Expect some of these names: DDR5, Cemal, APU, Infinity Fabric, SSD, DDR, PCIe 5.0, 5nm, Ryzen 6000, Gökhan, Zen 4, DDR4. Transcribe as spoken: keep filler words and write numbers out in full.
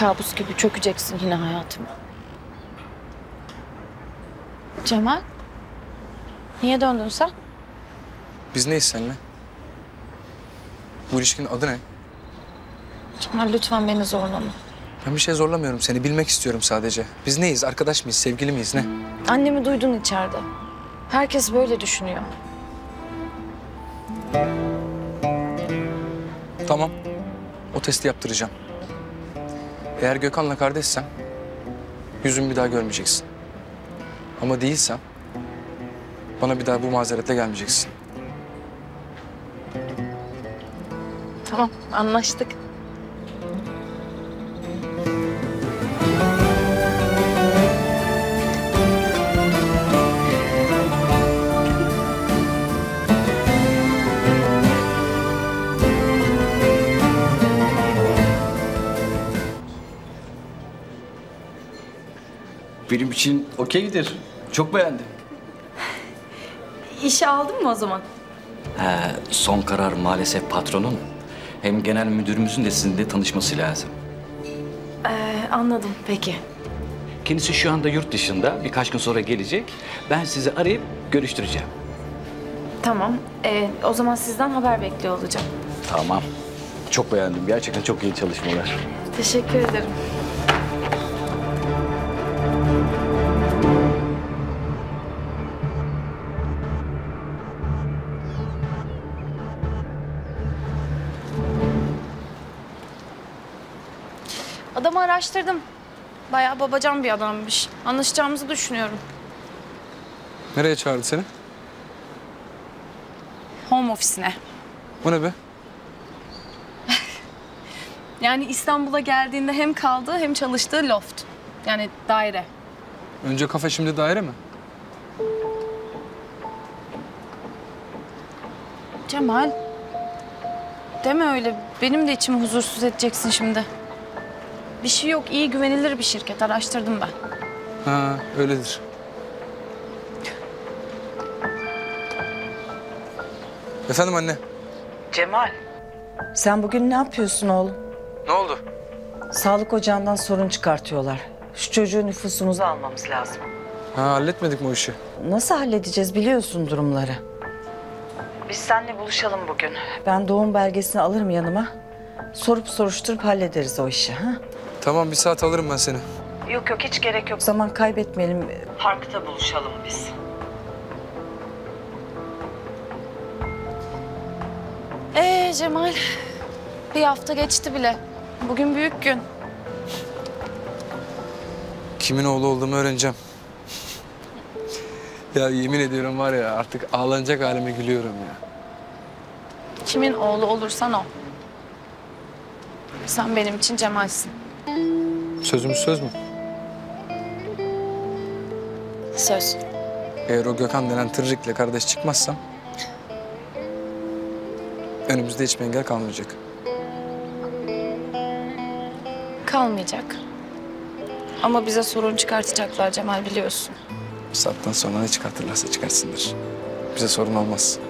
Kabus gibi çökeceksin yine hayatıma. Cemal, niye döndün sen? Biz neyiz seninle? Bu ilişkinin adı ne? Cemal lütfen beni zorlama. Ben bir şey zorlamıyorum seni, bilmek istiyorum sadece. Biz neyiz, arkadaş mıyız, sevgili miyiz, ne? Annemi duydun içeride. Herkes böyle düşünüyor. Tamam, o testi yaptıracağım. Eğer Gökhan'la kardeşsem yüzümü bir daha görmeyeceksin. Ama değilsem bana bir daha bu mazeretle gelmeyeceksin. Tamam, anlaştık. Benim için okey gider. Çok beğendim. İşi aldın mı o zaman? He, son karar maalesef patronun. Hem genel müdürümüzün de sizinle tanışması lazım. Ee, anladım, peki. Kendisi şu anda yurt dışında, birkaç gün sonra gelecek. Ben sizi arayıp görüştüreceğim. Tamam, ee, o zaman sizden haber bekliyor olacağım. Tamam, çok beğendim. Gerçekten çok iyi çalışmalar. Teşekkür ederim. Adamı araştırdım. Bayağı babacan bir adammış. Anlaşacağımızı düşünüyorum. Nereye çağırdı seni? Home ofisine. O ne be? Yani İstanbul'a geldiğinde hem kaldığı hem çalıştığı loft. Yani daire. Önce kafe, şimdi daire mi? Cemal. Deme öyle. Benim de içimi huzursuz edeceksin şimdi. Bir şey yok, iyi güvenilir bir şirket. Araştırdım ben. Ha, öyledir. Efendim anne? Cemal. Sen bugün ne yapıyorsun oğlum? Ne oldu? Sağlık ocağından sorun çıkartıyorlar. Şu çocuğu nüfusumuza almamız lazım. Ha, halletmedik mi o işi? Nasıl halledeceğiz biliyorsun durumları. Biz seninle buluşalım bugün. Ben doğum belgesini alırım yanıma. Sorup soruşturup hallederiz o işi. Ha? Tamam, bir saat alırım ben seni. Yok yok, hiç gerek yok. Zaman kaybetmeyelim. Parkta buluşalım biz. Ee Cemal, bir hafta geçti bile. Bugün büyük gün. Kimin oğlu olduğumu öğreneceğim. Ya yemin ediyorum var ya, artık ağlanacak halime gülüyorum ya. Kimin oğlu olursan o. Sen benim için Cemal'sin. Sözümüz söz mü? Söz. Eğer o Gökhan denen tırcıkla kardeş çıkmazsam önümüzde hiçbir engel kalmayacak. Kalmayacak. Ama bize sorun çıkartacaklar Cemal, biliyorsun. Bu saatten sonra ne çıkartırlarsa çıkarsınlar. Bize sorun olmaz.